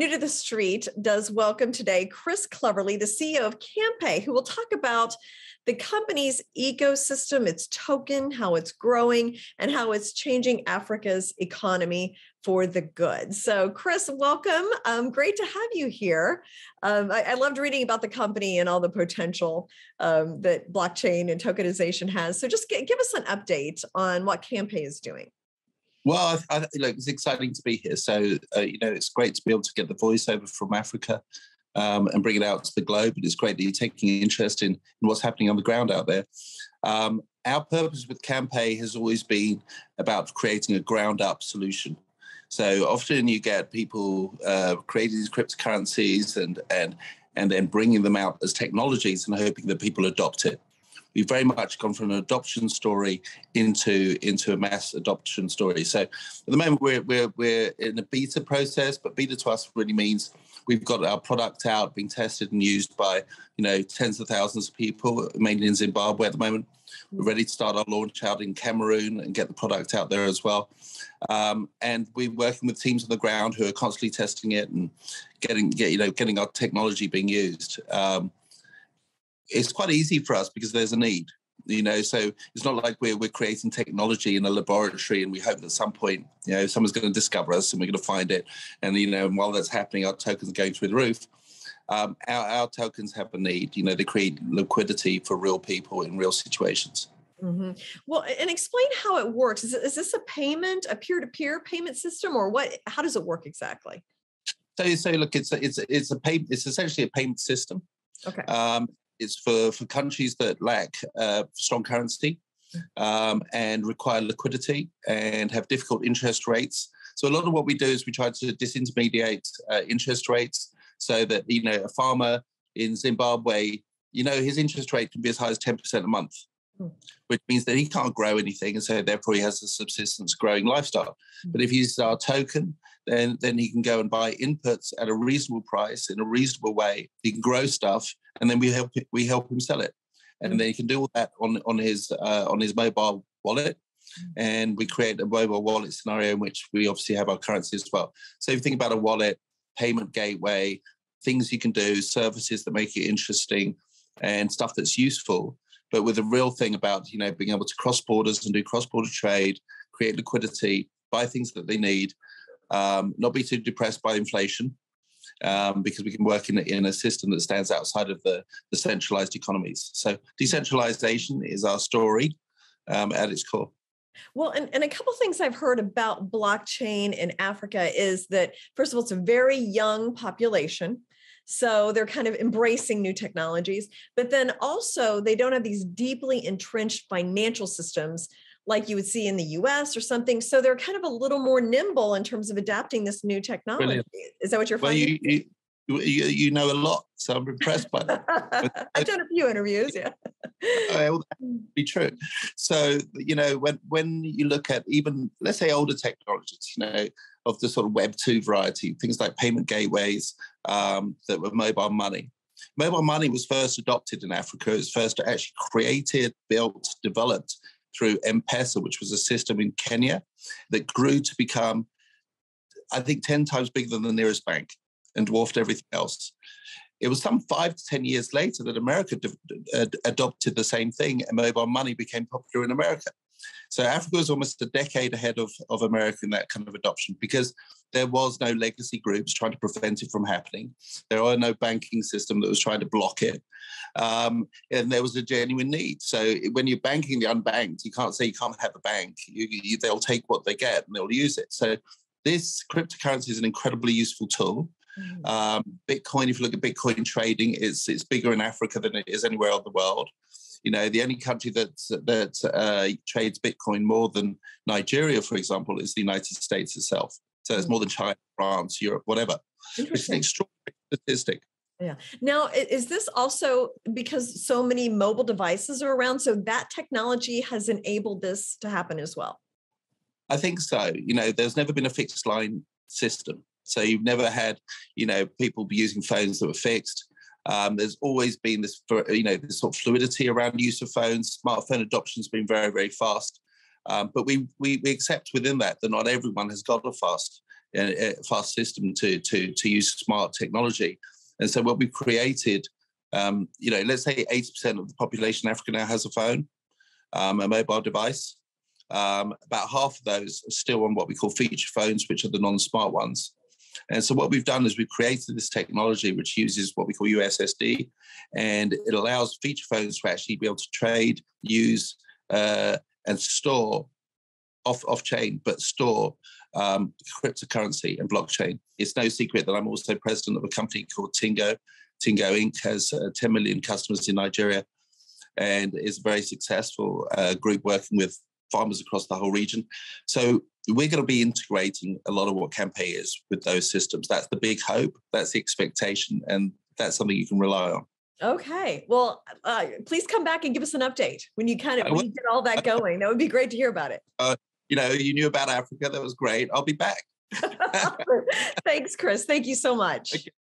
New to the Street does welcome today Chris Cleverly, the CEO of KamPay, who will talk about the company's ecosystem, its token, how it's growing, and how it's changing Africa's economy for the good. So, Chris, welcome. Great to have you here. I loved reading about the company and all the potential that blockchain and tokenization has. So just give us an update on what KamPay is doing. Well, look, it's exciting to be here. So, it's great to be able to get the voiceover from Africa and bring it out to the globe. And it's great that you're taking interest in what's happening on the ground out there. Our purpose with KamPay has always been about creating a ground-up solution. So often you get people creating these cryptocurrencies and then bringing them out as technologies and hoping that people adopt it. We've very much gone from an adoption story into a mass adoption story. So at the moment we're in a beta process, but beta to us really means we've got our product out, being tested and used by tens of thousands of people, mainly in Zimbabwe at the moment. We're ready to start our launch out in Cameroon and get the product out there as well. And we're working with teams on the ground who are constantly testing it and getting our technology being used. It's quite easy for us because there's a need, so it's not like we're creating technology in a laboratory and we hope that at some point, someone's going to discover us and we're going to find it. And, and while that's happening, our tokens are going through the roof. Our tokens have a need, to create liquidity for real people in real situations. Mm-hmm. Well, and explain how it works. Is this a payment, a peer-to-peer payment system, or what? How does it work exactly? So look, it's essentially a payment system. Okay. It's for countries that lack strong currency and require liquidity and have difficult interest rates. So a lot of what we do is we try to disintermediate interest rates so that, a farmer in Zimbabwe, his interest rate can be as high as 10% a month, which means that he can't grow anything. And so therefore he has a subsistence growing lifestyle. But if he uses our token, then he can go and buy inputs at a reasonable price in a reasonable way. He can grow stuff, and then we help him sell it, and then he can do all that on his mobile wallet. And we create a mobile wallet scenario in which we obviously have our currency as well. So if you think about a wallet, payment gateway, things you can do, services that make it interesting, and stuff that's useful, but with a real thing about being able to cross borders and do cross-border trade, create liquidity, buy things that they need. Not be too depressed by inflation, because we can work in a system that stands outside of the centralized economies. So decentralization is our story at its core. Well, and a couple of things I've heard about blockchain in Africa is that, first of all, it's a very young population. So they're kind of embracing new technologies, but then also they don't have these deeply entrenched financial systems like you would see in the US or something. So they're kind of a little more nimble in terms of adapting this new technology. Brilliant. Is that what you're finding? Well, you know a lot, so I'm impressed by that. I've done a few interviews, yeah. Well, that would be true. So, when you look at even, let's say, older technologies, of the sort of Web 2 variety, things like payment gateways that were mobile money. Mobile money was first adopted in Africa. It was first actually created, built, developed through M-Pesa, which was a system in Kenya that grew to become, I think, 10 times bigger than the nearest bank and dwarfed everything else. It was some 5 to 10 years later that America adopted the same thing, and mobile money became popular in America. So Africa was almost a decade ahead of America in that kind of adoption, because there was no legacy groups trying to prevent it from happening. There were no banking system that was trying to block it. And there was a genuine need. So when you're banking the unbanked, you can't say you can't have a bank. They'll take what they get and they'll use it. So this cryptocurrency is an incredibly useful tool. Bitcoin, if you look at Bitcoin trading, it's bigger in Africa than it is anywhere in the world. The only country that trades Bitcoin more than Nigeria, for example, is the United States itself. So it's more than China, France, Europe, whatever. It's an extraordinary statistic. Yeah. Now, is this also because so many mobile devices are around, so that technology has enabled this to happen as well? I think so. There's never been a fixed line system. So you've never had, people using phones that were fixed. There's always been this, this sort of fluidity around use of phones. Smartphone adoption has been very, very fast. But we accept within that not everyone has got a fast fast system to use smart technology. And so what we've created, let's say 80% of the population in Africa now has a phone, a mobile device. About half of those are still on what we call feature phones, which are the non-smart ones. And so what we've done is we've created this technology which uses what we call USSD, and it allows feature phones to actually be able to trade, use, and store off-chain, but store cryptocurrency and blockchain. It's no secret that I'm also president of a company called Tingo. Tingo Inc. has 10 million customers in Nigeria and is a very successful group working with farmers across the whole region. So we're going to be integrating a lot of what KamPay is with those systems. That's the big hope. That's the expectation. And that's something you can rely on. Okay. Well, please come back and give us an update when you get all that going. That would be great to hear about it. You knew about Africa. That was great. I'll be back. Thanks, Chris. Thank you so much. Okay.